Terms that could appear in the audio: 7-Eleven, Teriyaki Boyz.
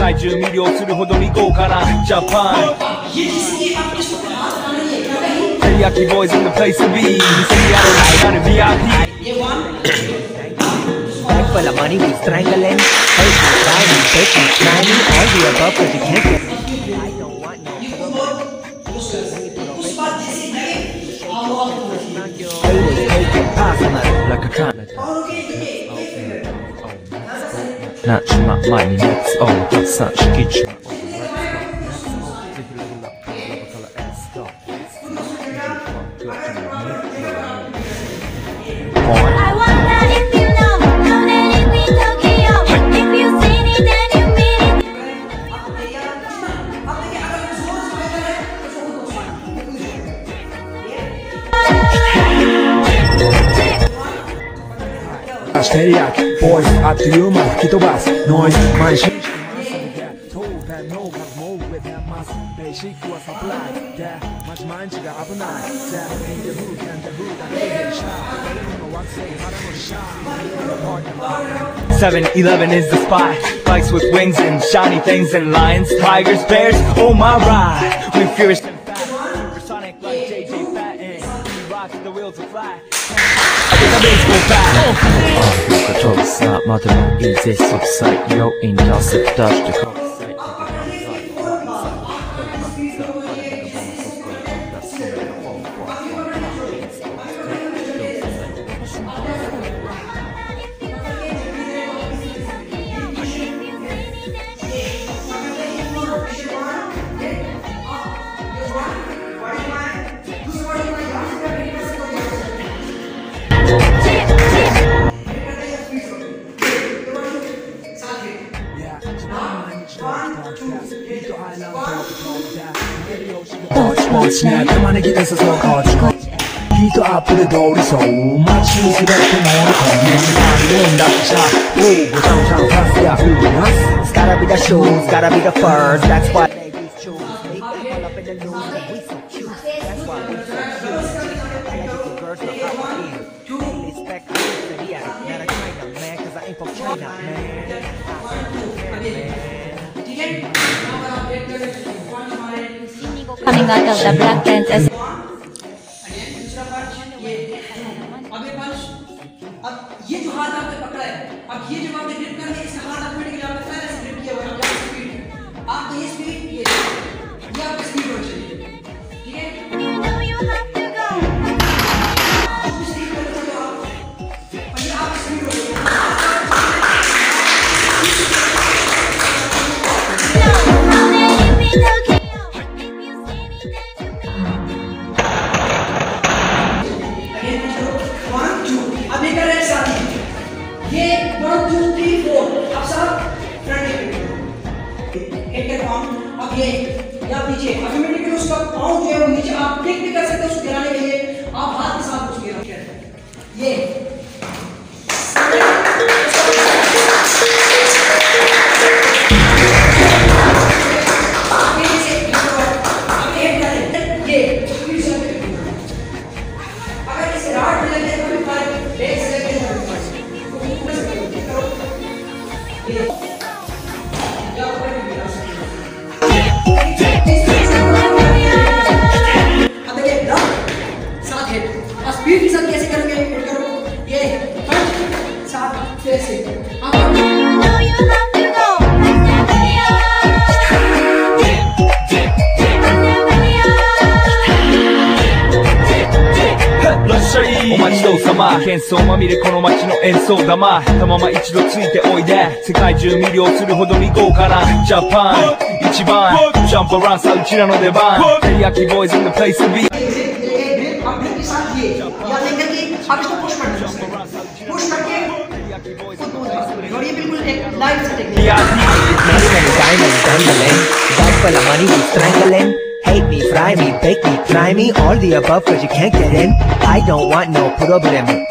体重魅了するほどに豪華なジャパン。Teriyaki boys in the place to be. Time for the money we strangling. Hey, I'm taking climbing all the above for the kids. I don't want no I want that if you know that it means Tokyo. If you seen it, then you mean it. Teriyaki boys, at the human, kitobas, noise, my shit. Told that no has more with that mass. Basic was applied. That much mind to the other night. That in the hood and the hood that they shot. 7-Eleven is the spot. Bikes with wings and shiny things and lions, tigers, bears. Oh my ride, we furious and fast. Supersonic like JJ Fatten. We rock the wheels of fly. I think I'm in school fast. Look at all snap, mother of easy subside. Yo, in just a touch the cops. Snap, come on and get this as well called. Heat up the door so much easier than more. It's gotta be the shoes, it's gotta be the furs. That's why ladies choose. They all up in the news and we so cute. That's why we so cute. I like to girls from out of respect the here. Not a China man, cause I ain't from China, man. Coming out of the black tent as Cancel my media konomachi no enso dama. Tamama ichido tsuite oide. Sekai ju mirio suru hodo ni gouka na Japan. Ichiban. Jump around sa uchira no deban. Teriyaki boys in the place to be. Hate me, fry me, bake me, try me, all the above, cause you can't get in. I don't want no problem.